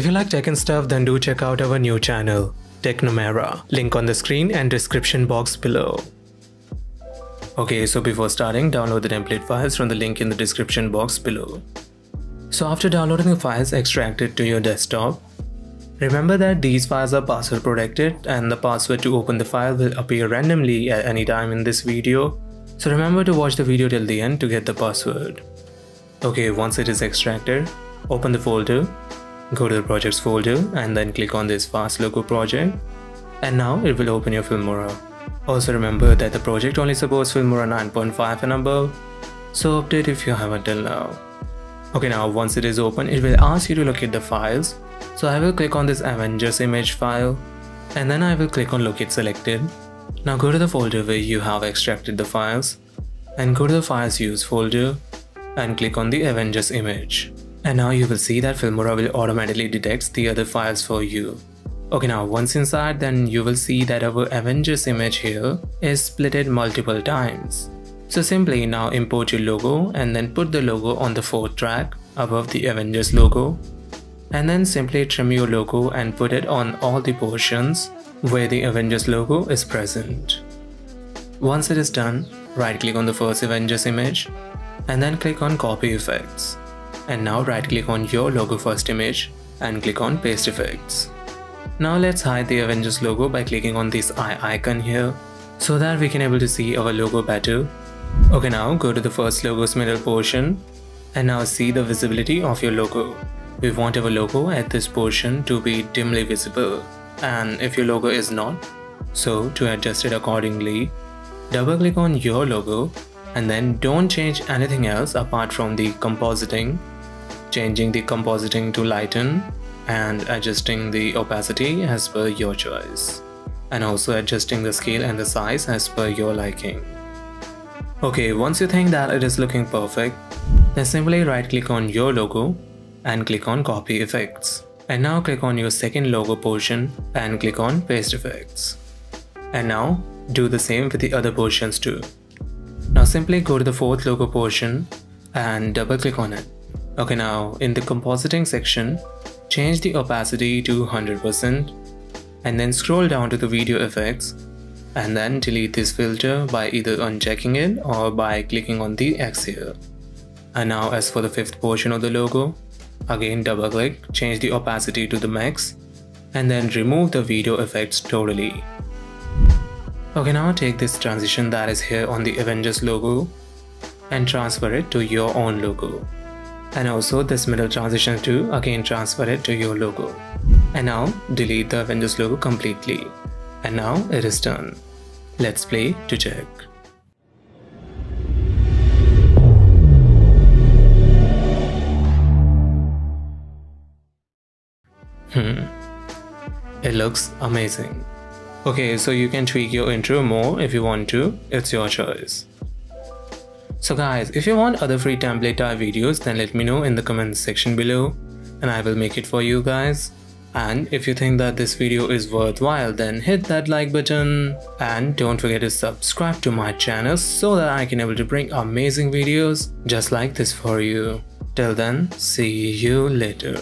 If you like tech and stuff, then do check out our new channel, Technomera. Link on the screen and description box below. Okay, so before starting, download the template files from the link in the description box below. So after downloading the files, extract it to your desktop. Remember that these files are password protected and the password to open the file will appear randomly at any time in this video. So remember to watch the video till the end to get the password. Okay, once it is extracted, open the folder, go to the projects folder and then click on this Fast Logo project. And now it will open your Filmora. Also remember that the project only supports Filmora 9.5 and above, so update if you haven't till now. Okay, now once it is open, it will ask you to locate the files. So I will click on this Avengers image file and then I will click on Locate Selected. Now go to the folder where you have extracted the files and go to the Files Use folder and click on the Avengers image. And now you will see that Filmora will automatically detect the other files for you. Okay, now once inside, then you will see that our Avengers image here is splitted multiple times. So simply now import your logo and then put the logo on the fourth track above the Avengers logo. And then simply trim your logo and put it on all the portions where the Avengers logo is present. Once it is done, right click on the first Avengers image and then click on Copy Effects. And now right click on your logo first image and click on Paste Effects. Now let's hide the Avengers logo by clicking on this eye icon here so that we can able to see our logo better. Okay, now go to the first logo's middle portion and now see the visibility of your logo. We want our logo at this portion to be dimly visible, and if your logo is not, so to adjust it accordingly, double click on your logo and then don't change anything else apart from the compositing, changing the compositing to lighten and adjusting the opacity as per your choice, and also adjusting the scale and the size as per your liking. Okay, once you think that it is looking perfect, then simply right click on your logo and click on Copy Effects. And now click on your second logo portion and click on Paste Effects. And now do the same with the other portions too. Now simply go to the fourth logo portion and double click on it. Okay, now in the compositing section, change the opacity to 100% and then scroll down to the video effects and then delete this filter by either unchecking it or by clicking on the X here. And now as for the fifth portion of the logo, again double click, change the opacity to the max and then remove the video effects totally. Okay, now take this transition that is here on the Avengers logo and transfer it to your own logo. And also this middle transition too, again transfer it to your logo. And now delete the Avengers logo completely. And now it is done. Let's play to check. It looks amazing. Okay, so you can tweak your intro more if you want to, it's your choice. So guys, if you want other free template type videos, then let me know in the comments section below and I will make it for you guys. And if you think that this video is worthwhile, then hit that like button and don't forget to subscribe to my channel so that I can able to bring amazing videos just like this for you. Till then, see you later.